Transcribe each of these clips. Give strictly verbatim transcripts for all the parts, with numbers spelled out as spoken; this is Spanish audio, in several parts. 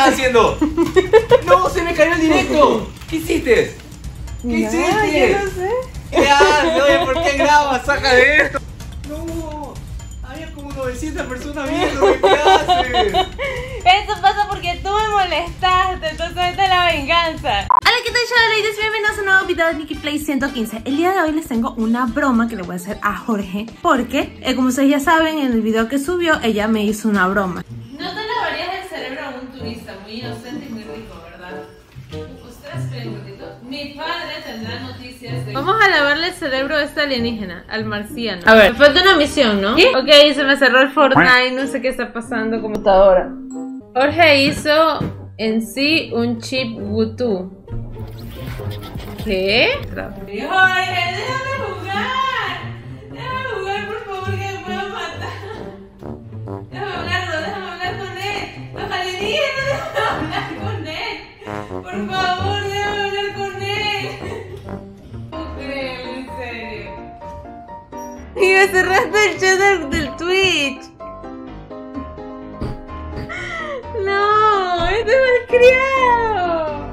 estás haciendo? ¡No! ¡Se me cayó el directo! ¿Qué hiciste? ¿Qué no, hiciste? Yo no sé. Ya, no, ¿por qué grabas? ¡Saca de esto! ¡No! Había como novecientas personas viendo. ¿Qué haces? Eso pasa porque tú me molestaste. Entonces esta es la venganza. Hola, ¿qué tal, Chavo Ladies? Bienvenidos a un nuevo video de NickyPlay ciento quince. El día de hoy les tengo una broma que le voy a hacer a Jorge. Porque, eh, como ustedes ya saben, en el video que subió, ella me hizo una broma. No te lavarías el cerebro a un turista. Muy inocente y muy rico, ¿verdad? ¿Ustedes creen, gordito? Mi padre tendrá noticias de... Vamos a lavarle el cerebro a esta alienígena, al marciano. A ver, me falta una misión, ¿no? ¿Qué? Ok, se me cerró el Fortnite, no sé qué está pasando. Computadora. Jorge hizo en sí un chip Bluetooth. ¿Qué? Jorge, déjame jugar. Déjame jugar, por favor, que me voy a matar. Déjame hablarlo, déjame hablar con él. Los alienígenas, déjame hablar con él. Por favor, déjame hablar con él. No creo, en serio. Y me cerraste el chat del Twitch. No, este malcriado.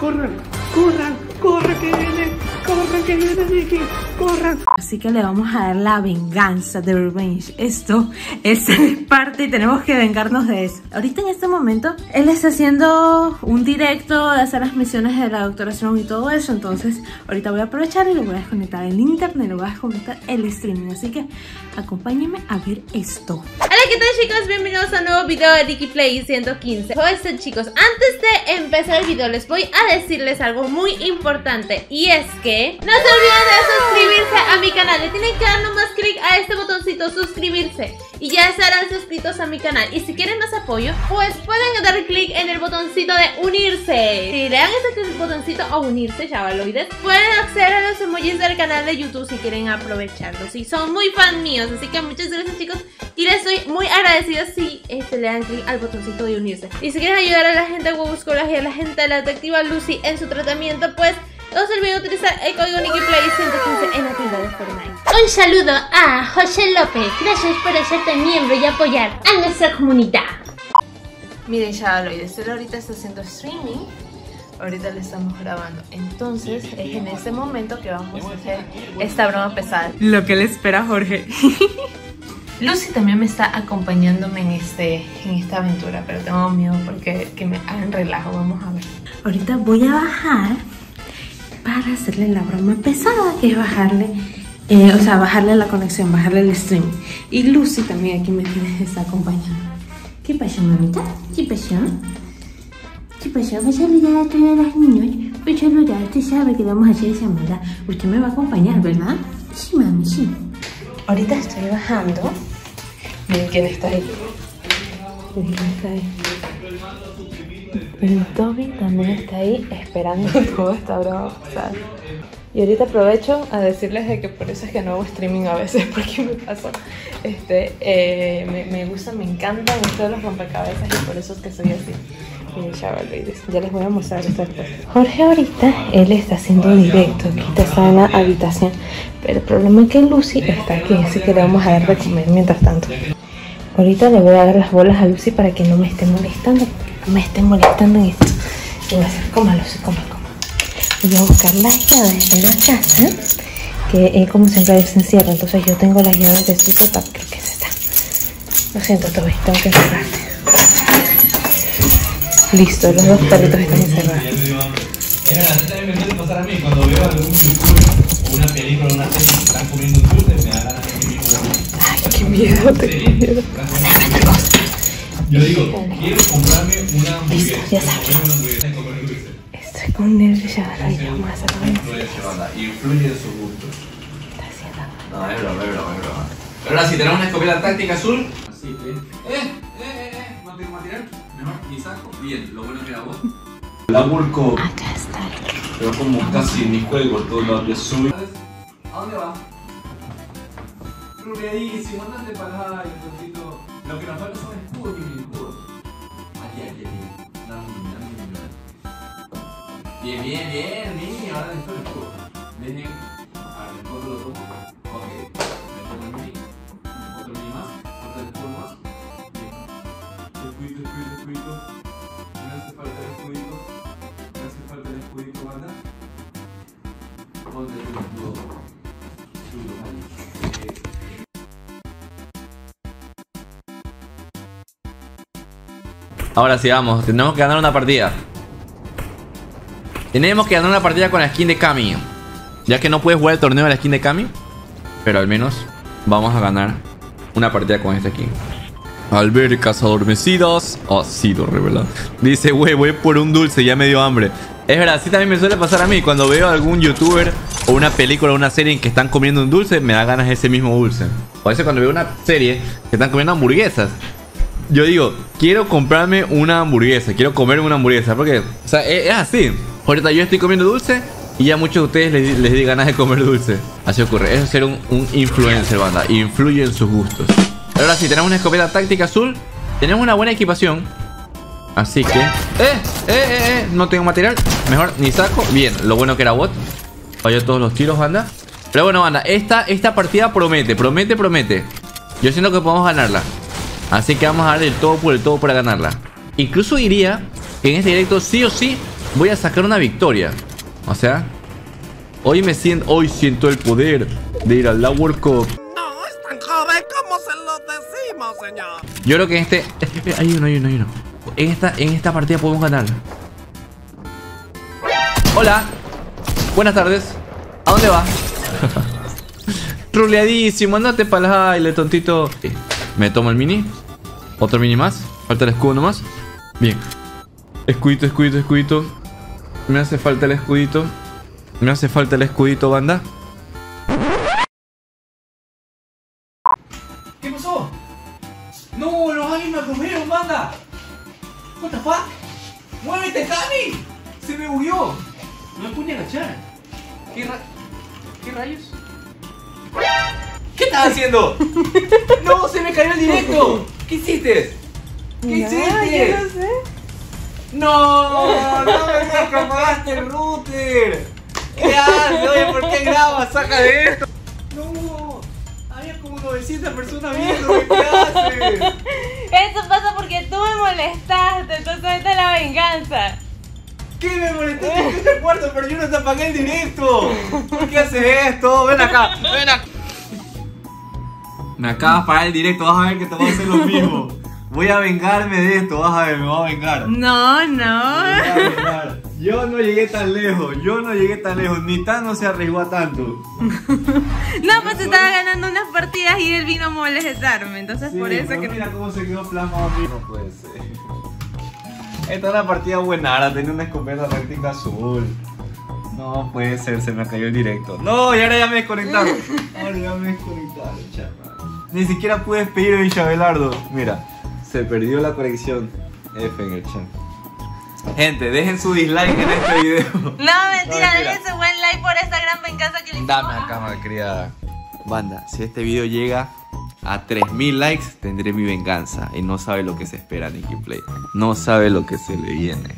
Corran, corran, corran que viene, corran que viene Nicky, corran. Así que le vamos a dar la venganza de revenge. Esto es parte y tenemos que vengarnos de eso. Ahorita en este momento él está haciendo un directo de hacer las misiones de la doctoración y todo eso. Entonces ahorita voy a aprovechar y le voy a desconectar el internet, le voy a desconectar el streaming. Así que acompáñenme a ver esto. Hola, ¿qué tal, chicos? Bienvenidos a un nuevo video de NickyPlay ciento quince. Hoy, chicos, antes de empezar el video les voy a decirles algo muy importante. Y es que no se olviden de suscribirse a mi canal. Le tienen que dar nomás clic a este botoncito suscribirse y ya estarán suscritos a mi canal. Y si quieren más apoyo, pues pueden dar clic en el botoncito de unirse. Si le dan ese botoncito a unirse, chavaloides, pueden acceder a los emojis del canal de YouTube si quieren aprovecharlos. Y son muy fan míos, así que muchas gracias, chicos. Y les estoy muy agradecida si este, le dan clic al botoncito de unirse. Y si quieren ayudar a la gente de Hubuzco y a la gente de la detectiva Lucy en su tratamiento, pues no se olviden utilizar el código NickyPlay ciento quince en la tienda de Fortnite. Un saludo a José López. Gracias por hacerte miembro y apoyar a nuestra comunidad. Miren, chavaloides, él ahorita está haciendo streaming. Ahorita le estamos grabando. Entonces es en este momento que vamos a hacer esta broma pesada. Lo que le espera Jorge. Lucy también me está acompañándome en, este, en esta aventura, pero tengo miedo porque que me hagan relajo. Vamos a ver. Ahorita voy a bajar para hacerle la broma pesada, que es bajarle, eh, o sea, bajarle la conexión, bajarle el stream. Y Lucy también aquí me tiene, está acompañando. ¿Qué pasó, mamita? ¿Qué pasó? ¿Qué pasó? ¿Vas a saludar a todas las niñas? Voy a saludar, usted sabe que vamos a hacer esa maldad. Usted me va a acompañar, ¿verdad? Sí, mami, sí. Ahorita estoy bajando. Miren quién está ahí. Miren quién está ahí. Pero Toby también está ahí esperando todo esta broma pasada. Y ahorita aprovecho a decirles de que por eso es que no hago streaming a veces, porque me pasó. Este, eh, me, me gusta, me encantan, me gustan los rompecabezas y por eso es que soy así. Miren, chavaloides, ya les voy a mostrar estas cosas. Jorge ahorita, él está haciendo un directo, ahorita está en la habitación. Pero el problema es que Lucy está aquí, así que le vamos a dar de comer mientras tanto. Ahorita le voy a dar las bolas a Lucy para que no me esté molestando. No me esté molestando en esto. Y voy a hacer, coma Lucy, coma, coma. Voy a buscar las llaves de la casa, que eh, como siempre se encierra. Entonces yo tengo las llaves de su papá, creo que es esta. Lo siento, Toby, tengo que encerrarte. Listo, los dos perritos están encerrados. Es verdad, a mí me suele pasar a mí cuando veo algún YouTube, una película, una serie que están comiendo un chute, me da la película. Ay, qué miedo, te qué miedo. Yo digo, quiero comprarme una hamburguesa. Ya sabes. Estoy con nervios ya, la vida más a la vez. Influye en sus gustos. Está haciendo. No, es broma, es broma, es broma. Pero ahora si tenemos una escopeta táctica azul. Así, eh, eh, eh, eh, no tengo material. Mejor, mi saco. Bien, lo bueno es que la voz. La Hubuzco. Acá está. Pero como casi en mi juego, todo lo había subido. ¿A dónde va? Rubiadísimo, andate para allá, poquito. Lo que nos falta son escudos y mini escudos. Aquí, aquí, aquí. Dame, dame, dame. Bien, bien, bien, niño. Ahora necesito el escudo. Ven, a ver, el escudo lo tomo. Ahora sí, vamos. Tenemos que ganar una partida. Tenemos que ganar una partida con la skin de Kami. Ya que no puedes jugar el torneo de la skin de Kami, pero al menos vamos a ganar una partida con esta skin. Albercas adormecidas. Ha sido revelado. Dice, wey, voy por un dulce, ya me dio hambre. Es verdad, sí, también me suele pasar a mí. Cuando veo a algún youtuber o una película o una serie en que están comiendo un dulce, me da ganas de ese mismo dulce. O a veces cuando veo una serie que están comiendo hamburguesas, yo digo, quiero comprarme una hamburguesa, quiero comerme una hamburguesa. Porque, o sea, es, es así. Ahorita yo estoy comiendo dulce y ya muchos de ustedes les, les di ganas de comer dulce. Así ocurre, eso es ser un, un influencer, banda. Influye en sus gustos. Pero ahora sí, tenemos una escopeta táctica azul. Tenemos una buena equipación. Así que... ¡Eh! ¡Eh! ¡Eh! ¡Eh! No tengo material. Mejor ni saco. Bien, lo bueno que era bot. Falló todos los tiros, banda. Pero bueno, banda, esta, esta partida promete, promete, promete. Yo siento que podemos ganarla. Así que vamos a dar el todo por el todo para ganarla. Incluso diría que en este directo sí o sí voy a sacar una victoria. O sea, hoy me siento, hoy siento el poder de ir al la World Cup. No, es tan joven como se lo decimos, señor. Yo creo que en este... Hay uno, hay uno, hay uno. En esta, en esta partida podemos ganarla. Hola. Buenas tardes. ¿A dónde va? Ruleadísimo, andate para el aire, tontito. Me tomo el mini. Otro mini más. Falta el escudo nomás. Bien. Escudito, escudito, escudito. Me hace falta el escudito. Me hace falta el escudito, banda. ¿Qué pasó? No, los águilas me comieron, banda. What the fuck? ¡Muévete, Kami! Se me huyó. No me pude agachar. ¿Qué, ra ¿Qué rayos? ¿Qué estás haciendo? ¡No! ¡Se me cayó el directo! ¿Qué hiciste? ¿Qué no, hiciste? Yo no sé. ¡No! ¡No me escapaste el router! ¿Qué haces? Oye, ¿por qué grabas? ¡Saca de esto! ¡No! Había como novecientas personas viendo. ¿Qué haces? Eso pasa porque tú me molestaste. Entonces esta es la venganza. ¿Qué me molestaste? ¿Qué te acuerdas? Pero yo no te apagué el directo. ¿Por qué haces esto? Ven acá, ven acá. Me acabas de parar el directo, vas a ver que te voy a hacer lo mismo. Voy a vengarme de esto, vas a ver, me voy a vengar. No, no. Me voy a vengar. Yo no llegué tan lejos, yo no llegué tan lejos, ni tan no se arriesgó a tanto. No, pues se estaba ganando unas partidas y él vino a molestarme, entonces sí, por eso que... Mira cómo se quedó plasmado a mí. No puede ser. Esta es una partida buena, ahora tenía una escopeta táctica azul. No puede ser, se me cayó el directo. No, y ahora ya me desconectaron. Ahora ya me desconectaron, chaval. Ni siquiera pude despedir a Villabelardo. Mira, se perdió la conexión. F en el chat. Gente, dejen su dislike en este video. No, mentira, no, dejen su buen like por esta gran venganza que le hicimos. Dame acá, malcriada. Banda, si este video llega a tres mil likes, tendré mi venganza. Y no sabe lo que se espera, NickyPlay. No sabe lo que se le viene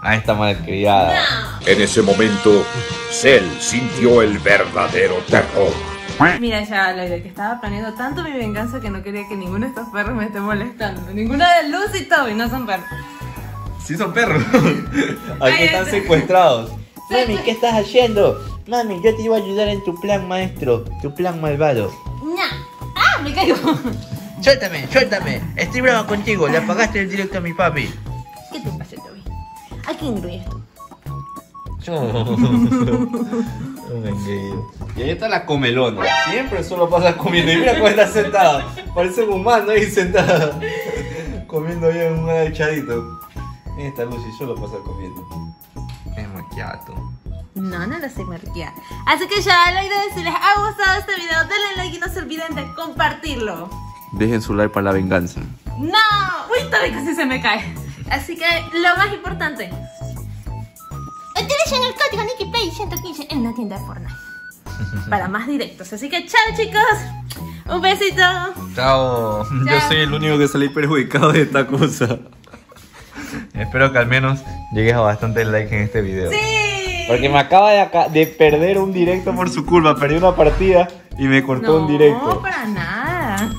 a esta malcriada. No. En ese momento, Cell sintió el verdadero terror. Mira, ya lo que estaba planeando tanto mi venganza que no quería que ninguno de estos perros me esté molestando. Ninguno de Lucy y Toby no son perros. Sí son perros. Aquí están secuestrados. Mami, ¿qué estás haciendo? Mami, yo te iba a ayudar en tu plan maestro, tu plan malvado. No. ¡Ah! Me caigo. Suéltame, suéltame. Estoy bravo contigo. Le apagaste el directo a mi papi. ¿Qué te pasa, Toby? ¿A quién incluyes tú? Yo. Y ahí está la comelona. Siempre solo pasa comiendo. Y mira cómo está sentada. Parece un humano ahí sentada. Comiendo bien un agachadito. Esta Lucy solo pasa comiendo. Es maquiato. No, no lo sé marquear. Así que ya la idea es si les ha gustado este video, denle like y no se olviden de compartirlo. Dejen su like para la venganza. No, uy, todavía casi se me cae. Así que lo más importante, utilicen el código NickyPlay ciento quince en la tienda de Fortnite para más directos. Así que chao, chicos. Un besito. Chao. Chao. Yo soy el único que salí perjudicado de esta cosa. Espero que al menos llegues a bastantes likes en este video. Sí. Porque me acaba de, acá, de perder un directo por su culpa. Perdí una partida y me cortó no, un directo. No, para nada.